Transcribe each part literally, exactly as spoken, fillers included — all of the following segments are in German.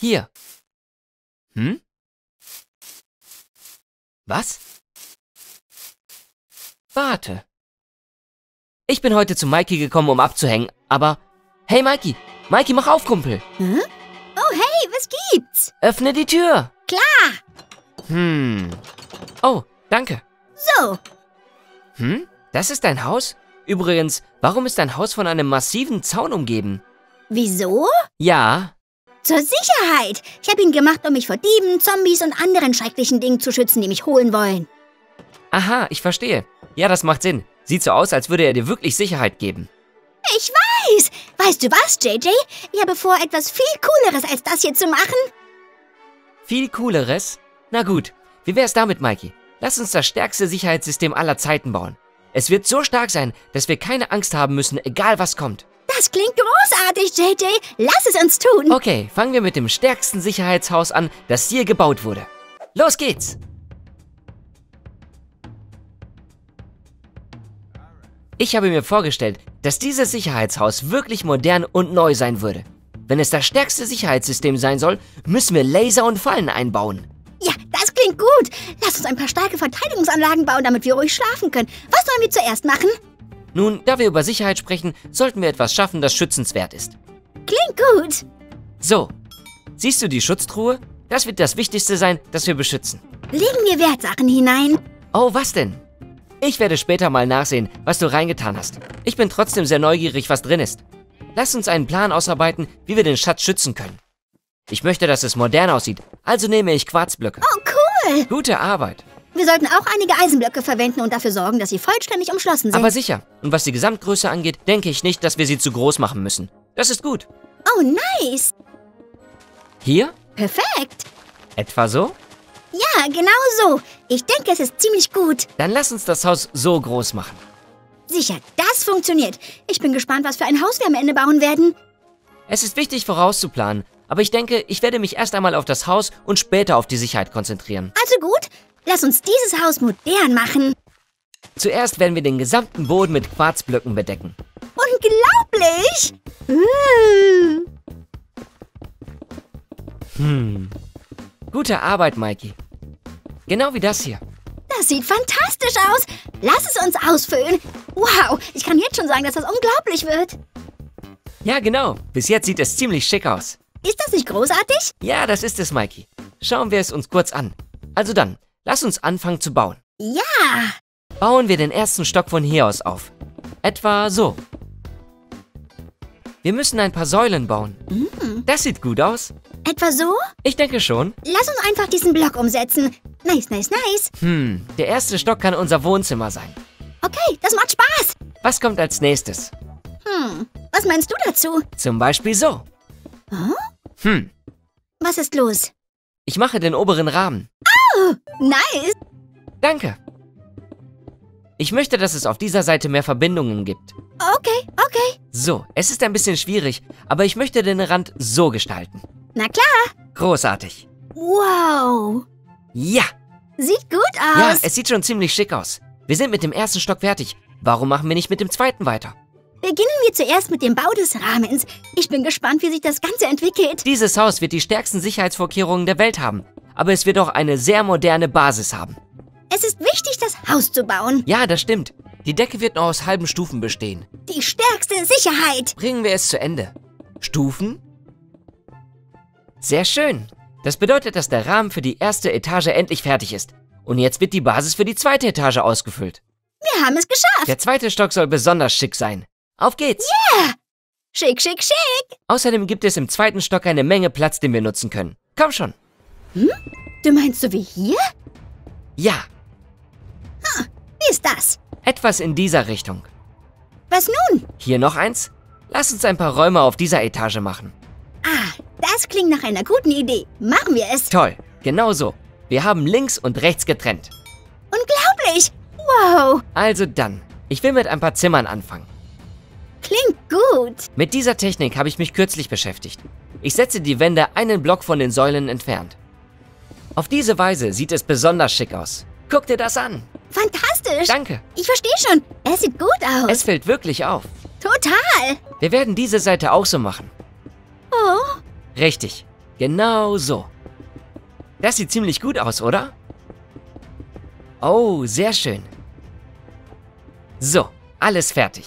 Hier. Hm? Was? Warte. Ich bin heute zu Mikey gekommen, um abzuhängen, aber... Hey, Mikey! Mikey, mach auf, Kumpel! Hm? Oh, hey, was gibt's? Öffne die Tür! Klar! Hm... Oh, danke. So. Hm? Das ist dein Haus? Übrigens, warum ist dein Haus von einem massiven Zaun umgeben? Wieso? Ja. Zur Sicherheit. Ich habe ihn gemacht, um mich vor Dieben, Zombies und anderen schrecklichen Dingen zu schützen, die mich holen wollen. Aha, ich verstehe. Ja, das macht Sinn. Sieht so aus, als würde er dir wirklich Sicherheit geben. Ich weiß. Weißt du was, J J? Ich habe vor, etwas viel Cooleres als das hier zu machen. Viel Cooleres? Na gut. Wie wär's damit, Mikey? Lass uns das stärkste Sicherheitssystem aller Zeiten bauen. Es wird so stark sein, dass wir keine Angst haben müssen, egal was kommt. Das klingt großartig, J J. Lass es uns tun. Okay, fangen wir mit dem stärksten Sicherheitshaus an, das hier gebaut wurde. Los geht's! Ich habe mir vorgestellt, dass dieses Sicherheitshaus wirklich modern und neu sein würde. Wenn es das stärkste Sicherheitssystem sein soll, müssen wir Laser und Fallen einbauen. Ja, das klingt gut. Lass uns ein paar starke Verteidigungsanlagen bauen, damit wir ruhig schlafen können. Was sollen wir zuerst machen? Nun, da wir über Sicherheit sprechen, sollten wir etwas schaffen, das schützenswert ist. Klingt gut. So, siehst du die Schutztruhe? Das wird das Wichtigste sein, das wir beschützen. Legen wir Wertsachen hinein. Oh, was denn? Ich werde später mal nachsehen, was du reingetan hast. Ich bin trotzdem sehr neugierig, was drin ist. Lass uns einen Plan ausarbeiten, wie wir den Schatz schützen können. Ich möchte, dass es modern aussieht, also nehme ich Quarzblöcke. Oh, cool! Gute Arbeit. Wir sollten auch einige Eisenblöcke verwenden und dafür sorgen, dass sie vollständig umschlossen sind. Aber sicher. Und was die Gesamtgröße angeht, denke ich nicht, dass wir sie zu groß machen müssen. Das ist gut. Oh, nice! Hier? Perfekt! Etwa so? Ja, genau so. Ich denke, es ist ziemlich gut. Dann lass uns das Haus so groß machen. Sicher, das funktioniert. Ich bin gespannt, was für ein Haus wir am Ende bauen werden. Es ist wichtig, vorauszuplanen. Aber ich denke, ich werde mich erst einmal auf das Haus und später auf die Sicherheit konzentrieren. Also gut, lass uns dieses Haus modern machen. Zuerst werden wir den gesamten Boden mit Quarzblöcken bedecken. Unglaublich! Mmh. Hm. Gute Arbeit, Mikey. Genau wie das hier. Das sieht fantastisch aus. Lass es uns ausfüllen. Wow, ich kann jetzt schon sagen, dass das unglaublich wird. Ja, genau. Bis jetzt sieht es ziemlich schick aus. Ist das nicht großartig? Ja, das ist es, Mikey. Schauen wir es uns kurz an. Also dann, lass uns anfangen zu bauen. Ja! Bauen wir den ersten Stock von hier aus auf. Etwa so. Wir müssen ein paar Säulen bauen. Mhm. Das sieht gut aus. Etwa so? Ich denke schon. Lass uns einfach diesen Block umsetzen. Nice, nice, nice. Hm, der erste Stock kann unser Wohnzimmer sein. Okay, das macht Spaß. Was kommt als nächstes? Hm, was meinst du dazu? Zum Beispiel so. Huh? Hm. Was ist los? Ich mache den oberen Rahmen. Oh, nice. Danke. Ich möchte, dass es auf dieser Seite mehr Verbindungen gibt. Okay, okay. So, es ist ein bisschen schwierig, aber ich möchte den Rand so gestalten. Na klar. Großartig. Wow. Ja. Sieht gut aus. Ja, es sieht schon ziemlich schick aus. Wir sind mit dem ersten Stock fertig. Warum machen wir nicht mit dem zweiten weiter? Beginnen wir zuerst mit dem Bau des Rahmens. Ich bin gespannt, wie sich das Ganze entwickelt. Dieses Haus wird die stärksten Sicherheitsvorkehrungen der Welt haben. Aber es wird auch eine sehr moderne Basis haben. Es ist wichtig, das Haus zu bauen. Ja, das stimmt. Die Decke wird nur aus halben Stufen bestehen. Die stärkste Sicherheit. Bringen wir es zu Ende. Stufen? Sehr schön. Das bedeutet, dass der Rahmen für die erste Etage endlich fertig ist. Und jetzt wird die Basis für die zweite Etage ausgefüllt. Wir haben es geschafft. Der zweite Stock soll besonders schick sein. Auf geht's! Yeah! Schick, schick, schick! Außerdem gibt es im zweiten Stock eine Menge Platz, den wir nutzen können. Komm schon! Hm? Du meinst so wie hier? Ja. Hm, wie ist das? Etwas in dieser Richtung. Was nun? Hier noch eins. Lass uns ein paar Räume auf dieser Etage machen. Ah, das klingt nach einer guten Idee. Machen wir es! Toll, genau so. Wir haben links und rechts getrennt. Unglaublich! Wow! Also dann, ich will mit ein paar Zimmern anfangen. Klingt gut. Mit dieser Technik habe ich mich kürzlich beschäftigt. Ich setze die Wände einen Block von den Säulen entfernt. Auf diese Weise sieht es besonders schick aus. Guck dir das an. Fantastisch. Danke. Ich verstehe schon. Es sieht gut aus. Es fällt wirklich auf. Total. Wir werden diese Seite auch so machen. Oh. Richtig. Genau so. Das sieht ziemlich gut aus, oder? Oh, sehr schön. So, alles fertig.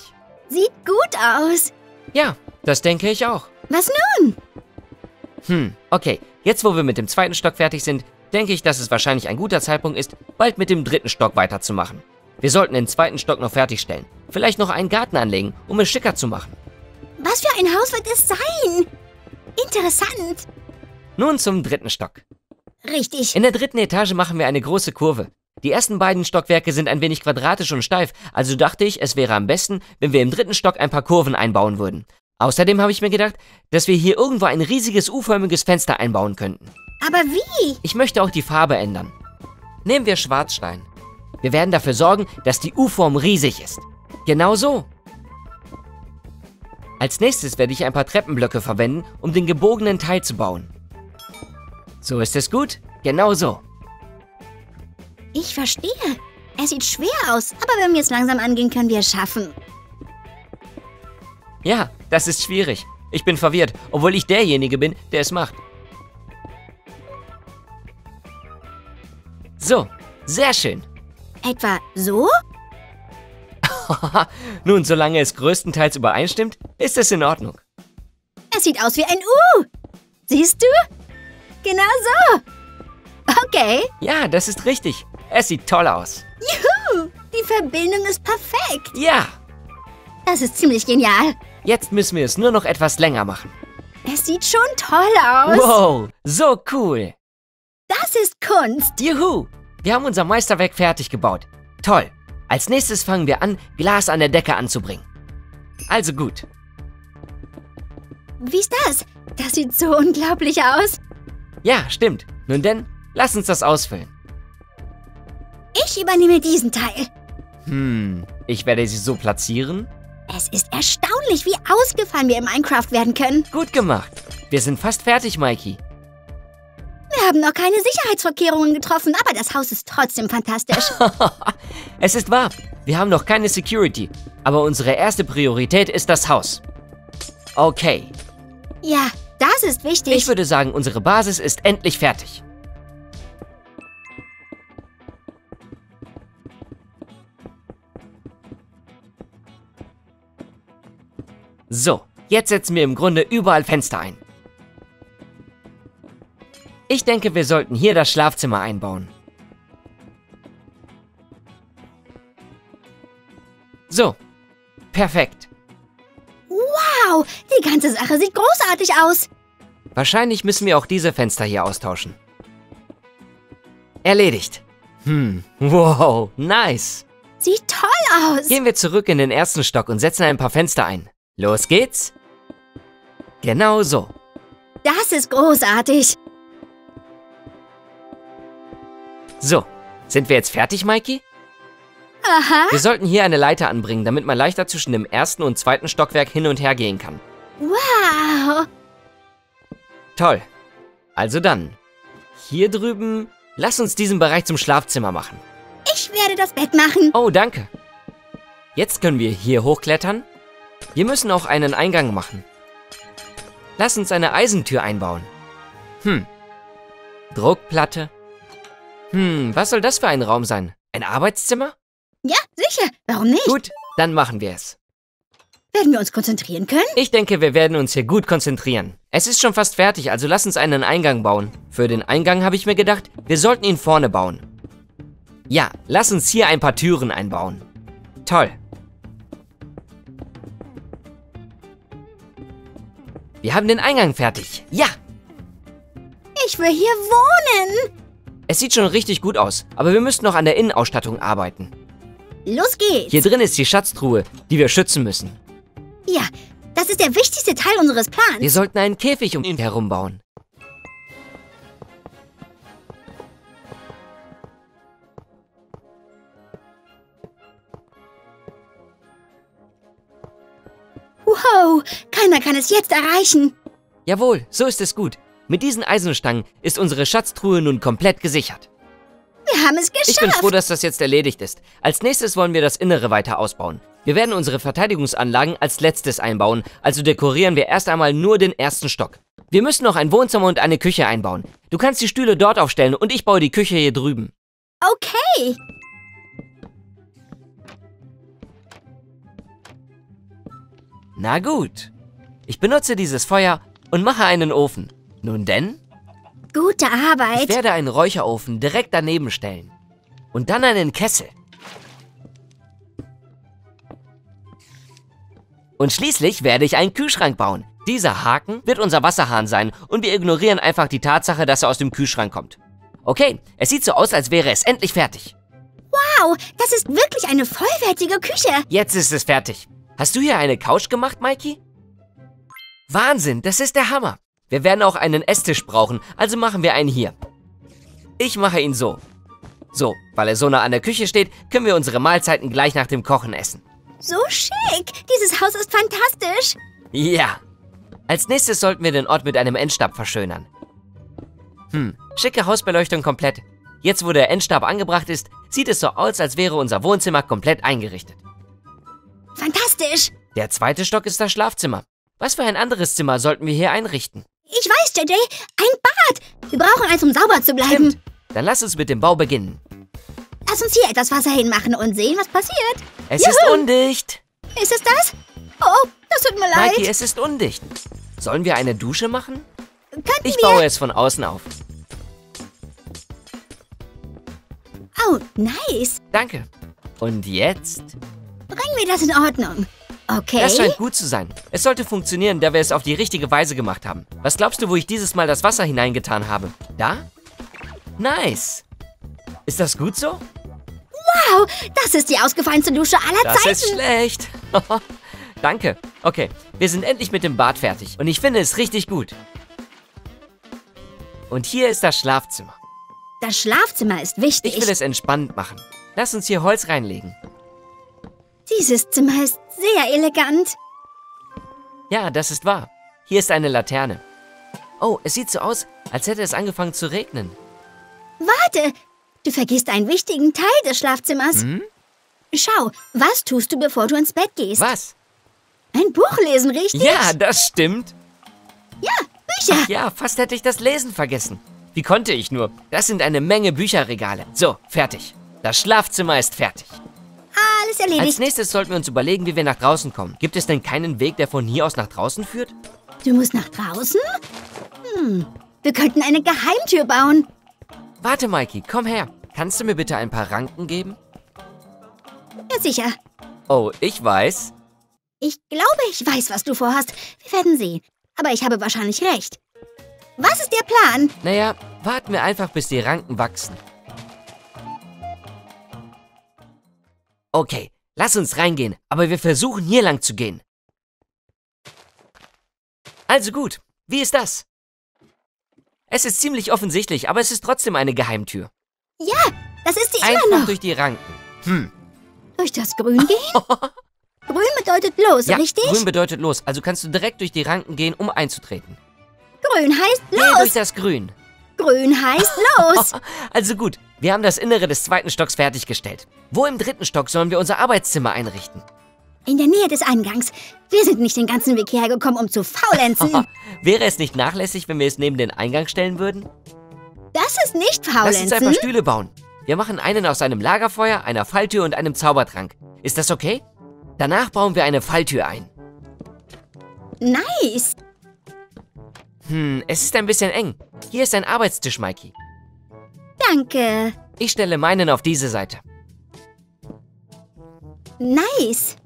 Sieht gut aus. Ja, das denke ich auch. Was nun? Hm, okay. Jetzt, wo wir mit dem zweiten Stock fertig sind, denke ich, dass es wahrscheinlich ein guter Zeitpunkt ist, bald mit dem dritten Stock weiterzumachen. Wir sollten den zweiten Stock noch fertigstellen. Vielleicht noch einen Garten anlegen, um es schicker zu machen. Was für ein Haus wird es sein? Interessant. Nun zum dritten Stock. Richtig. In der dritten Etage machen wir eine große Kurve. Die ersten beiden Stockwerke sind ein wenig quadratisch und steif, also dachte ich, es wäre am besten, wenn wir im dritten Stock ein paar Kurven einbauen würden. Außerdem habe ich mir gedacht, dass wir hier irgendwo ein riesiges U-förmiges Fenster einbauen könnten. Aber wie? Ich möchte auch die Farbe ändern. Nehmen wir Schwarzstein. Wir werden dafür sorgen, dass die U-Form riesig ist. Genau so. Als nächstes werde ich ein paar Treppenblöcke verwenden, um den gebogenen Teil zu bauen. So ist es gut? Genau so. Ich verstehe. Es sieht schwer aus, aber wenn wir es langsam angehen, können wir es schaffen. Ja, das ist schwierig. Ich bin verwirrt, obwohl ich derjenige bin, der es macht. So, sehr schön. Etwa so? Nun, solange es größtenteils übereinstimmt, ist es in Ordnung. Es sieht aus wie ein U. Siehst du? Genau so. Okay. Ja, das ist richtig. Es sieht toll aus. Juhu, die Verbindung ist perfekt. Ja. Das ist ziemlich genial. Jetzt müssen wir es nur noch etwas länger machen. Es sieht schon toll aus. Wow, so cool. Das ist Kunst. Juhu, wir haben unser Meisterwerk fertig gebaut. Toll. Als nächstes fangen wir an, Glas an der Decke anzubringen. Also gut. Wie ist das? Das sieht so unglaublich aus. Ja, stimmt. Nun denn, lass uns das ausfüllen. Ich übernehme diesen Teil. Hm, ich werde sie so platzieren. Es ist erstaunlich, wie ausgefallen wir in Minecraft werden können. Gut gemacht. Wir sind fast fertig, Mikey. Wir haben noch keine Sicherheitsvorkehrungen getroffen, aber das Haus ist trotzdem fantastisch. Es ist wahr. Wir haben noch keine Security, aber unsere erste Priorität ist das Haus. Okay. Ja, das ist wichtig. Ich würde sagen, unsere Basis ist endlich fertig. So, jetzt setzen wir im Grunde überall Fenster ein. Ich denke, wir sollten hier das Schlafzimmer einbauen. So, perfekt. Wow, die ganze Sache sieht großartig aus. Wahrscheinlich müssen wir auch diese Fenster hier austauschen. Erledigt. Hm, wow, nice. Sieht toll aus. Gehen wir zurück in den ersten Stock und setzen ein paar Fenster ein. Los geht's. Genau so. Das ist großartig. So, sind wir jetzt fertig, Mikey? Aha. Wir sollten hier eine Leiter anbringen, damit man leichter zwischen dem ersten und zweiten Stockwerk hin und her gehen kann. Wow. Toll. Also dann, hier drüben, lass uns diesen Bereich zum Schlafzimmer machen. Ich werde das Bett machen. Oh, danke. Jetzt können wir hier hochklettern. Wir müssen auch einen Eingang machen. Lass uns eine Eisentür einbauen. Hm. Druckplatte. Hm, was soll das für ein Raum sein? Ein Arbeitszimmer? Ja, sicher. Warum nicht? Gut, dann machen wir es. Werden wir uns konzentrieren können? Ich denke, wir werden uns hier gut konzentrieren. Es ist schon fast fertig, also lass uns einen Eingang bauen. Für den Eingang habe ich mir gedacht, wir sollten ihn vorne bauen. Ja, lass uns hier ein paar Türen einbauen. Toll. Wir haben den Eingang fertig. Ja! Ich will hier wohnen! Es sieht schon richtig gut aus, aber wir müssen noch an der Innenausstattung arbeiten. Los geht's! Hier drin ist die Schatztruhe, die wir schützen müssen. Ja, das ist der wichtigste Teil unseres Plans. Wir sollten einen Käfig um ihn herum bauen. Wow, keiner kann es jetzt erreichen. Jawohl, so ist es gut. Mit diesen Eisenstangen ist unsere Schatztruhe nun komplett gesichert. Wir haben es geschafft. Ich bin froh, dass das jetzt erledigt ist. Als nächstes wollen wir das Innere weiter ausbauen. Wir werden unsere Verteidigungsanlagen als letztes einbauen, also dekorieren wir erst einmal nur den ersten Stock. Wir müssen noch ein Wohnzimmer und eine Küche einbauen. Du kannst die Stühle dort aufstellen und ich baue die Küche hier drüben. Okay. Na gut. Ich benutze dieses Feuer und mache einen Ofen. Nun denn? Gute Arbeit. Ich werde einen Räucherofen direkt daneben stellen. Und dann einen Kessel. Und schließlich werde ich einen Kühlschrank bauen. Dieser Haken wird unser Wasserhahn sein und wir ignorieren einfach die Tatsache, dass er aus dem Kühlschrank kommt. Okay, es sieht so aus, als wäre es endlich fertig. Wow, das ist wirklich eine vollwertige Küche. Jetzt ist es fertig. Hast du hier eine Couch gemacht, Mikey? Wahnsinn, das ist der Hammer. Wir werden auch einen Esstisch brauchen, also machen wir einen hier. Ich mache ihn so. So, weil er so nah an der Küche steht, können wir unsere Mahlzeiten gleich nach dem Kochen essen. So schick! Dieses Haus ist fantastisch! Ja! Als nächstes sollten wir den Ort mit einem Endstab verschönern. Hm, schicke Hausbeleuchtung komplett. Jetzt, wo der Endstab angebracht ist, sieht es so aus, als wäre unser Wohnzimmer komplett eingerichtet. Fantastisch! Der zweite Stock ist das Schlafzimmer. Was für ein anderes Zimmer sollten wir hier einrichten? Ich weiß, J J! Ein Bad! Wir brauchen eins, um sauber zu bleiben. Stimmt. Dann lass uns mit dem Bau beginnen. Lass uns hier etwas Wasser hinmachen und sehen, was passiert. Es Juhu. Ist undicht. Ist es das? Oh, das tut mir leid. Mikey, es ist undicht. Sollen wir eine Dusche machen? Könnten ich wir... baue es von außen auf. Oh, nice. Danke. Und jetzt? Bringen wir das in Ordnung. Okay. Das scheint gut zu sein. Es sollte funktionieren, da wir es auf die richtige Weise gemacht haben. Was glaubst du, wo ich dieses Mal das Wasser hineingetan habe? Da? Nice. Ist das gut so? Wow, das ist die ausgefallenste Dusche aller Zeiten. Das ist schlecht. Danke. Okay, wir sind endlich mit dem Bad fertig. Und ich finde es richtig gut. Und hier ist das Schlafzimmer. Das Schlafzimmer ist wichtig. Ich will es entspannt machen. Lass uns hier Holz reinlegen. Dieses Zimmer ist sehr elegant. Ja, das ist wahr. Hier ist eine Laterne. Oh, es sieht so aus, als hätte es angefangen zu regnen. Warte! Du vergisst einen wichtigen Teil des Schlafzimmers. Hm? Schau, was tust du, bevor du ins Bett gehst? Was? Ein Buch lesen, richtig? Ja, das stimmt. Ja, Bücher. Ach ja, fast hätte ich das Lesen vergessen. Wie konnte ich nur? Das sind eine Menge Bücherregale. So, fertig. Das Schlafzimmer ist fertig. Alles erledigt. Als nächstes sollten wir uns überlegen, wie wir nach draußen kommen. Gibt es denn keinen Weg, der von hier aus nach draußen führt? Du musst nach draußen? Hm, wir könnten eine Geheimtür bauen. Warte, Mikey, komm her. Kannst du mir bitte ein paar Ranken geben? Ja, sicher. Oh, ich weiß. Ich glaube, ich weiß, was du vorhast. Wir werden sehen. Aber ich habe wahrscheinlich recht. Was ist der Plan? Naja, warten wir einfach, bis die Ranken wachsen. Okay, lass uns reingehen. Aber wir versuchen, hier lang zu gehen. Also gut, wie ist das? Es ist ziemlich offensichtlich, aber es ist trotzdem eine Geheimtür. Ja, das ist sie immer noch. Durch die Ranken. Hm. Durch das Grün gehen? Grün bedeutet los, ja, richtig? Grün bedeutet los. Also kannst du direkt durch die Ranken gehen, um einzutreten. Grün heißt los. Geh durch das Grün. Grün heißt los. Also gut, wir haben das Innere des zweiten Stocks fertiggestellt. Wo im dritten Stock sollen wir unser Arbeitszimmer einrichten? In der Nähe des Eingangs. Wir sind nicht den ganzen Weg hierher gekommen, um zu faulenzen. Wäre es nicht nachlässig, wenn wir es neben den Eingang stellen würden? Das ist nicht faulenzen. Lass uns ein paar Stühle bauen. Wir machen einen aus einem Lagerfeuer, einer Falltür und einem Zaubertrank. Ist das okay? Danach bauen wir eine Falltür ein. Nice. Hm, es ist ein bisschen eng. Hier ist ein Arbeitstisch, Mikey. Danke. Ich stelle meinen auf diese Seite. Nice.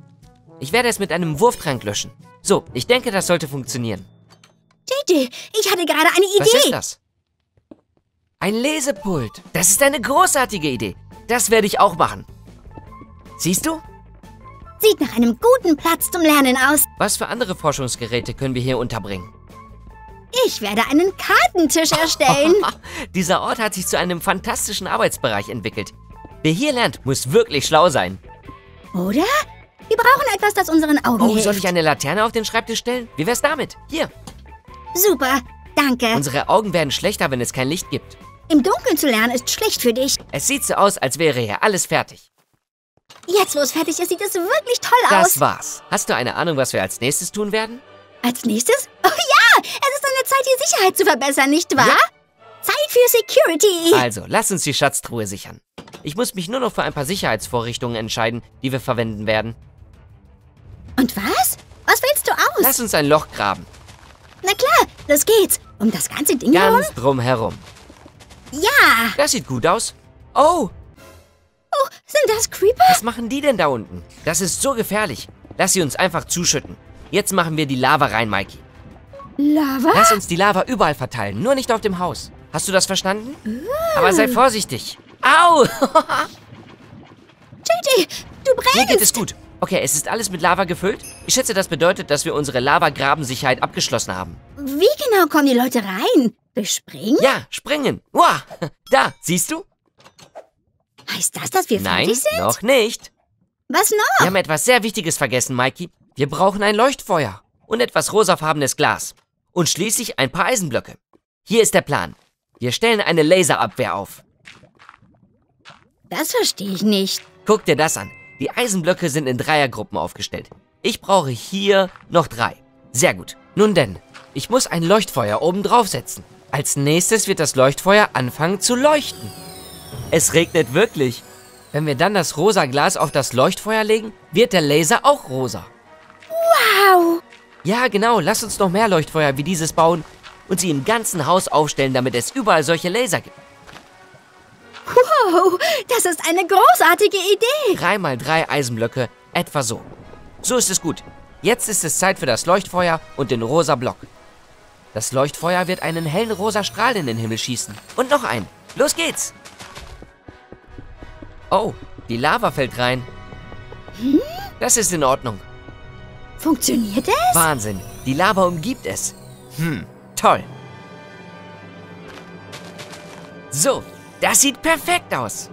Ich werde es mit einem Wurftrank löschen. So, ich denke, das sollte funktionieren. J J, ich hatte gerade eine Idee. Was ist das? Ein Lesepult. Das ist eine großartige Idee. Das werde ich auch machen. Siehst du? Sieht nach einem guten Platz zum Lernen aus. Was für andere Forschungsgeräte können wir hier unterbringen? Ich werde einen Kartentisch erstellen. Dieser Ort hat sich zu einem fantastischen Arbeitsbereich entwickelt. Wer hier lernt, muss wirklich schlau sein. Oder? Wir brauchen etwas, das unseren Augen hilft. Oh, soll ich eine Laterne auf den Schreibtisch stellen? Wie wär's damit? Hier. Super, danke. Unsere Augen werden schlechter, wenn es kein Licht gibt. Im Dunkeln zu lernen ist schlecht für dich. Es sieht so aus, als wäre hier alles fertig. Jetzt, wo es fertig ist, sieht es wirklich toll aus. Das war's. Hast du eine Ahnung, was wir als nächstes tun werden? Als nächstes? Oh ja! Ja, es ist an der Zeit, die Sicherheit zu verbessern, nicht wahr? Ja. Zeit für Security. Also, lass uns die Schatztruhe sichern. Ich muss mich nur noch für ein paar Sicherheitsvorrichtungen entscheiden, die wir verwenden werden. Und was? Was wählst du aus? Lass uns ein Loch graben. Na klar, los geht's. Um das ganze Ding herum? Ganz drumherum. Ja. Das sieht gut aus. Oh. Oh, sind das Creeper? Was machen die denn da unten? Das ist so gefährlich. Lass sie uns einfach zuschütten. Jetzt machen wir die Lava rein, Mikey. Lava? Lass uns die Lava überall verteilen, nur nicht auf dem Haus. Hast du das verstanden? Uh. Aber sei vorsichtig. Au! J J, du brennst! Mir geht es gut. Okay, es ist alles mit Lava gefüllt. Ich schätze, das bedeutet, dass wir unsere Lava-Grabensicherheit abgeschlossen haben. Wie genau kommen die Leute rein? Wir springen? Ja, springen. Uah. Da, siehst du? Heißt das, dass wir Nein, fertig sind? Nein, noch nicht. Was noch? Wir haben etwas sehr Wichtiges vergessen, Mikey. Wir brauchen ein Leuchtfeuer und etwas rosafarbenes Glas. Und schließlich ein paar Eisenblöcke. Hier ist der Plan. Wir stellen eine Laserabwehr auf. Das verstehe ich nicht. Guck dir das an. Die Eisenblöcke sind in Dreiergruppen aufgestellt. Ich brauche hier noch drei. Sehr gut. Nun denn, ich muss ein Leuchtfeuer oben drauf setzen. Als nächstes wird das Leuchtfeuer anfangen zu leuchten. Es regnet wirklich. Wenn wir dann das rosa Glas auf das Leuchtfeuer legen, wird der Laser auch rosa. Wow! Ja, genau. Lass uns noch mehr Leuchtfeuer wie dieses bauen und sie im ganzen Haus aufstellen, damit es überall solche Laser gibt. Wow, das ist eine großartige Idee. Drei mal drei Eisenblöcke, etwa so. So ist es gut. Jetzt ist es Zeit für das Leuchtfeuer und den rosa Block. Das Leuchtfeuer wird einen hellen rosa Strahl in den Himmel schießen. Und noch einen. Los geht's. Oh, die Lava fällt rein. Hm? Das ist in Ordnung. Funktioniert es? Wahnsinn, die Lava umgibt es. Hm, toll. So. Das sieht perfekt aus.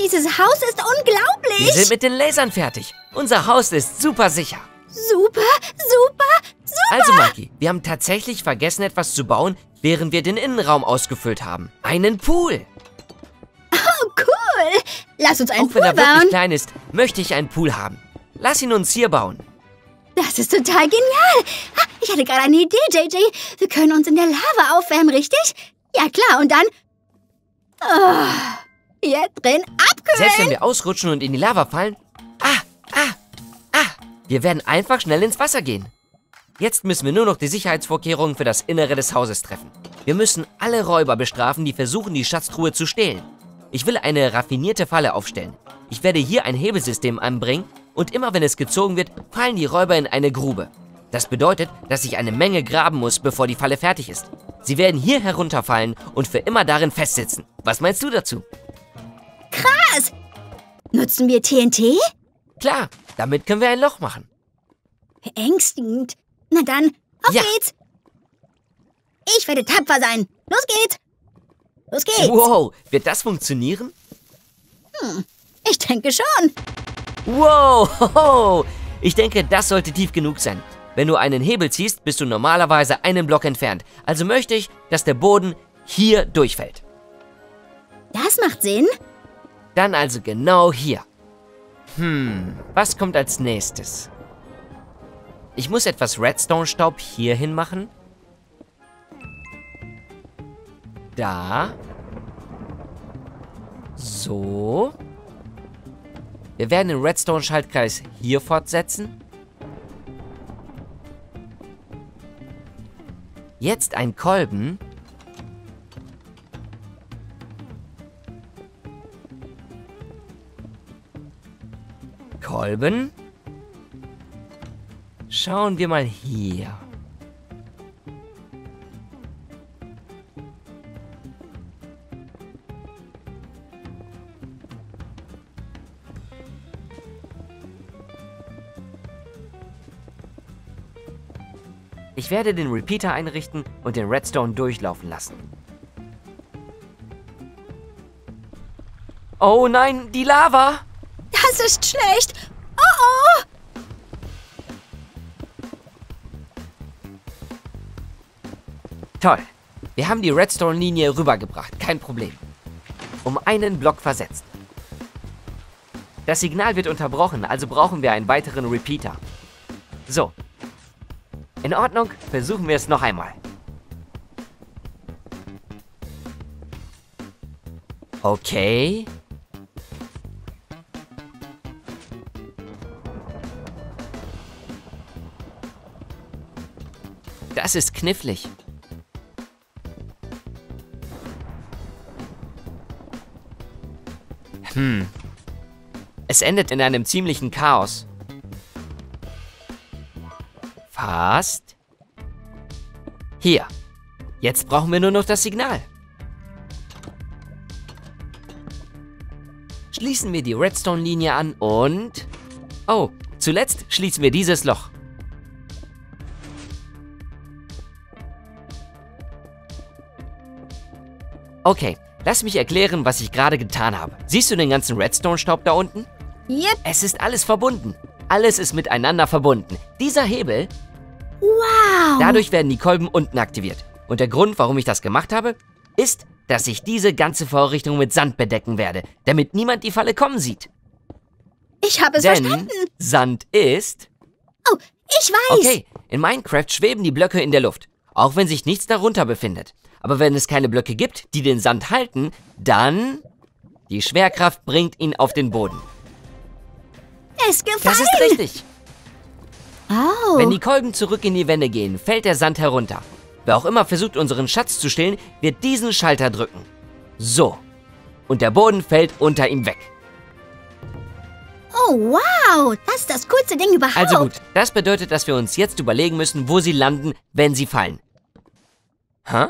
Dieses Haus ist unglaublich. Wir sind mit den Lasern fertig. Unser Haus ist super sicher. Super, super, super. Also, Mikey, wir haben tatsächlich vergessen, etwas zu bauen, während wir den Innenraum ausgefüllt haben. Einen Pool. Oh, cool. Lass uns einen Pool bauen. Auch wenn er wirklich klein ist, möchte ich einen Pool haben. Lass ihn uns hier bauen. Das ist total genial. Ich hatte gerade eine Idee, J J. Wir können uns in der Lava aufwärmen, richtig? Ja, klar. Und dann... Oh, hier drin abkühlen. Selbst wenn wir ausrutschen und in die Lava fallen. Ah, ah, ah. Wir werden einfach schnell ins Wasser gehen. Jetzt müssen wir nur noch die Sicherheitsvorkehrungen für das Innere des Hauses treffen. Wir müssen alle Räuber bestrafen, die versuchen, die Schatztruhe zu stehlen. Ich will eine raffinierte Falle aufstellen. Ich werde hier ein Hebelsystem anbringen und immer wenn es gezogen wird, fallen die Räuber in eine Grube. Das bedeutet, dass ich eine Menge graben muss, bevor die Falle fertig ist. Sie werden hier herunterfallen und für immer darin festsitzen. Was meinst du dazu? Krass! Nutzen wir T N T? Klar, damit können wir ein Loch machen. Beängstigend. Na dann, auf ja. geht's! Ich werde tapfer sein. Los geht's! Los geht's! Wow, wird das funktionieren? Hm, ich denke schon. Wow, ich denke, das sollte tief genug sein. Wenn du einen Hebel ziehst, bist du normalerweise einen Block entfernt. Also möchte ich, dass der Boden hier durchfällt. Das macht Sinn. Dann also genau hier. Hm, was kommt als nächstes? Ich muss etwas Redstone-Staub hierhin machen. Da. So. Wir werden den Redstone-Schaltkreis hier fortsetzen. Jetzt ein Kolben. Kolben. Schauen wir mal hier. Ich werde den Repeater einrichten und den Redstone durchlaufen lassen. Oh nein, die Lava! Das ist schlecht! Oh oh! Toll. Wir haben die Redstone-Linie rübergebracht. Kein Problem. Um einen Block versetzt. Das Signal wird unterbrochen, also brauchen wir einen weiteren Repeater. So. In Ordnung, versuchen wir es noch einmal. Okay. Das ist knifflig. Hm. Es endet in einem ziemlichen Chaos. Fast. Hier. Jetzt brauchen wir nur noch das Signal. Schließen wir die Redstone-Linie an und... Oh, zuletzt schließen wir dieses Loch. Okay, lass mich erklären, was ich gerade getan habe. Siehst du den ganzen Redstone-Staub da unten? Yep. Es ist alles verbunden. Alles ist miteinander verbunden. Dieser Hebel... Wow! Dadurch werden die Kolben unten aktiviert. Und der Grund, warum ich das gemacht habe, ist, dass ich diese ganze Vorrichtung mit Sand bedecken werde, damit niemand die Falle kommen sieht. Ich habe es Denn verstanden. Sand ist... Oh, ich weiß! Okay, in Minecraft schweben die Blöcke in der Luft, auch wenn sich nichts darunter befindet. Aber wenn es keine Blöcke gibt, die den Sand halten, dann... Die Schwerkraft bringt ihn auf den Boden. Es gefällt. Das ist richtig. Oh. Wenn die Kolben zurück in die Wände gehen, fällt der Sand herunter. Wer auch immer versucht, unseren Schatz zu stehlen, wird diesen Schalter drücken. So. Und der Boden fällt unter ihm weg. Oh, wow. Das ist das coolste Ding überhaupt. Also gut, das bedeutet, dass wir uns jetzt überlegen müssen, wo sie landen, wenn sie fallen. Hä? Huh?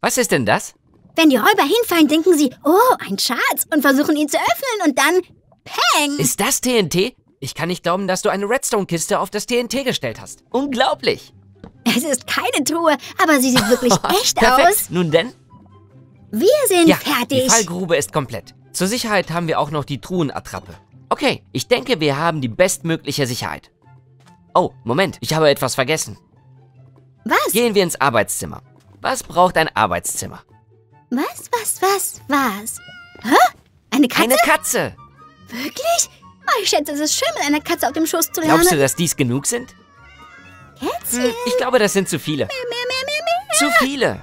Was ist denn das? Wenn die Räuber hinfallen, denken sie, oh, ein Schatz, und versuchen ihn zu öffnen und dann, peng! Ist das T N T? Ich kann nicht glauben, dass du eine Redstone-Kiste auf das T N T gestellt hast. Unglaublich! Es ist keine Truhe, aber sie sieht wirklich echt Perfekt. Aus. Nun denn? Wir sind ja, fertig. Die Fallgrube ist komplett. Zur Sicherheit haben wir auch noch die Truhenattrappe. Okay, ich denke, wir haben die bestmögliche Sicherheit. Oh, Moment, ich habe etwas vergessen. Was? Gehen wir ins Arbeitszimmer. Was braucht ein Arbeitszimmer? Was, was, was, was? Hä? Eine Katze? Eine Katze! Wirklich? Oh, ich schätze, es ist schön, mit einer Katze auf dem Schoß zu lernen. Glaubst du, dass dies genug sind? Kätzchen? Hm, ich glaube, das sind zu viele. Mäh, mäh, mäh, mäh, mäh. Zu viele!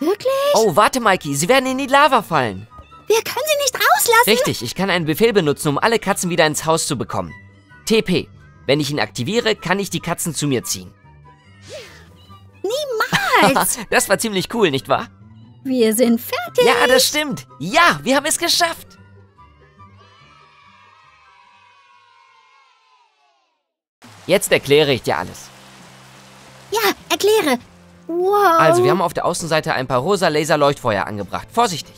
Wirklich? Oh, warte, Mikey, sie werden in die Lava fallen. Wir können sie nicht rauslassen. Richtig, ich kann einen Befehl benutzen, um alle Katzen wieder ins Haus zu bekommen. T P. Wenn ich ihn aktiviere, kann ich die Katzen zu mir ziehen. Niemals! Das war ziemlich cool, nicht wahr? Wir sind fertig! Ja, das stimmt! Ja, wir haben es geschafft! Jetzt erkläre ich dir alles. Ja, erkläre! Wow! Also, wir haben auf der Außenseite ein paar rosa Laser-Leuchtfeuer angebracht. Vorsichtig!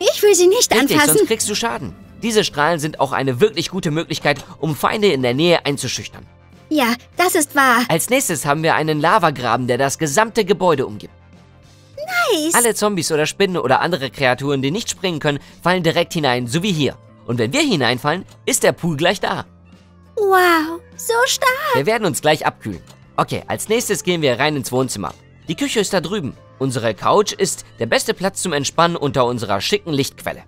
Ich will sie nicht Richtig, anfassen! Sonst kriegst du Schaden. Diese Strahlen sind auch eine wirklich gute Möglichkeit, um Feinde in der Nähe einzuschüchtern. Ja, das ist wahr. Als nächstes haben wir einen Lavagraben, der das gesamte Gebäude umgibt. Nice. Alle Zombies oder Spinnen oder andere Kreaturen, die nicht springen können, fallen direkt hinein, so wie hier. Und wenn wir hineinfallen, ist der Pool gleich da. Wow, so stark. Wir werden uns gleich abkühlen. Okay, als nächstes gehen wir rein ins Wohnzimmer. Die Küche ist da drüben. Unsere Couch ist der beste Platz zum Entspannen unter unserer schicken Lichtquelle.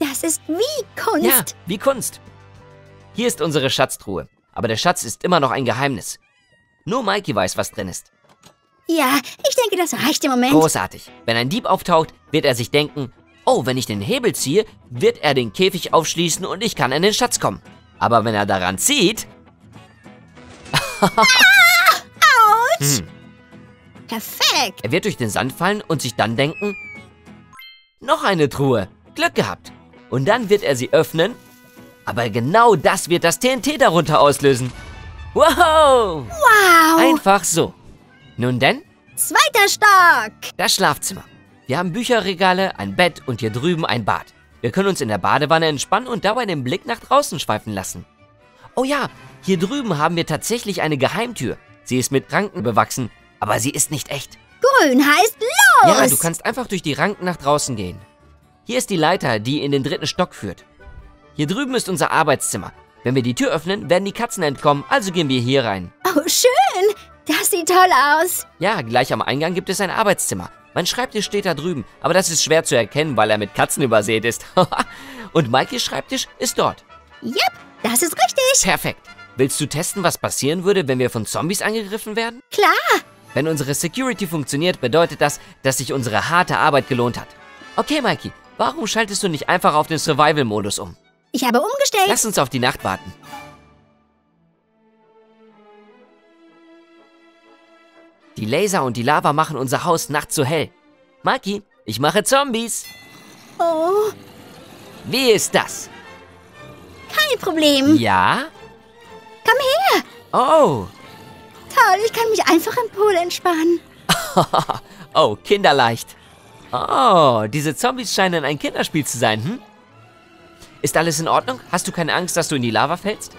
Das ist wie Kunst. Ja, wie Kunst. Hier ist unsere Schatztruhe. Aber der Schatz ist immer noch ein Geheimnis. Nur Mikey weiß, was drin ist. Ja, ich denke, das reicht im Moment. Großartig. Wenn ein Dieb auftaucht, wird er sich denken, oh, wenn ich den Hebel ziehe, wird er den Käfig aufschließen und ich kann an den Schatz kommen. Aber wenn er daran zieht... ah, ouch. Hm. Perfekt. Er wird durch den Sand fallen und sich dann denken, noch eine Truhe. Glück gehabt. Und dann wird er sie öffnen. Aber genau das wird das T N T darunter auslösen. Wow! Wow! Einfach so. Nun denn? Zweiter Stock! Das Schlafzimmer. Wir haben Bücherregale, ein Bett und hier drüben ein Bad. Wir können uns in der Badewanne entspannen und dabei den Blick nach draußen schweifen lassen. Oh ja, hier drüben haben wir tatsächlich eine Geheimtür. Sie ist mit Ranken bewachsen, aber sie ist nicht echt. Grün heißt los! Ja, du kannst einfach durch die Ranken nach draußen gehen. Hier ist die Leiter, die in den dritten Stock führt. Hier drüben ist unser Arbeitszimmer. Wenn wir die Tür öffnen, werden die Katzen entkommen, also gehen wir hier rein. Oh, schön! Das sieht toll aus. Ja, gleich am Eingang gibt es ein Arbeitszimmer. Mein Schreibtisch steht da drüben, aber das ist schwer zu erkennen, weil er mit Katzen übersät ist. Und Mikes Schreibtisch ist dort. Yep, das ist richtig. Perfekt. Willst du testen, was passieren würde, wenn wir von Zombies angegriffen werden? Klar! Wenn unsere Security funktioniert, bedeutet das, dass sich unsere harte Arbeit gelohnt hat. Okay, Mikey, warum schaltest du nicht einfach auf den Survival-Modus um? Ich habe umgestellt. Lass uns auf die Nacht warten. Die Laser und die Lava machen unser Haus nachts so hell. Mikey, ich mache Zombies. Oh. Wie ist das? Kein Problem. Ja? Komm her. Oh. Toll, ich kann mich einfach im Pool entspannen. Oh, kinderleicht. Oh, diese Zombies scheinen ein Kinderspiel zu sein, hm? Ist alles in Ordnung? Hast du keine Angst, dass du in die Lava fällst?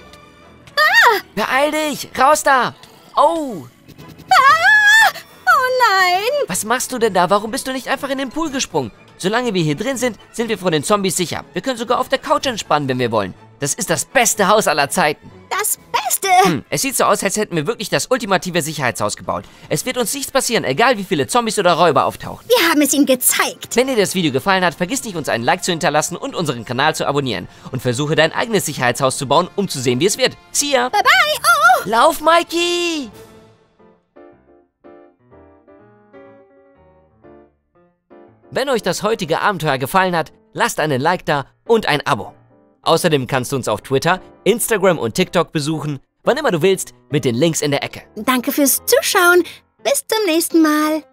Ah! Beeil dich! Raus da! Oh! Ah! Oh nein! Was machst du denn da? Warum bist du nicht einfach in den Pool gesprungen? Solange wir hier drin sind, sind wir vor den Zombies sicher. Wir können sogar auf der Couch entspannen, wenn wir wollen. Das ist das beste Haus aller Zeiten. Das Beste! Hm, es sieht so aus, als hätten wir wirklich das ultimative Sicherheitshaus gebaut. Es wird uns nichts passieren, egal wie viele Zombies oder Räuber auftauchen. Wir haben es ihnen gezeigt. Wenn dir das Video gefallen hat, vergiss nicht, uns einen Like zu hinterlassen und unseren Kanal zu abonnieren. Und versuche, dein eigenes Sicherheitshaus zu bauen, um zu sehen, wie es wird. See ya! Bye bye! Oh! Lauf, Mikey! Wenn euch das heutige Abenteuer gefallen hat, lasst einen Like da und ein Abo. Außerdem kannst du uns auf Twitter, Instagram und TikTok besuchen, wann immer du willst, mit den Links in der Ecke. Danke fürs Zuschauen. Bis zum nächsten Mal.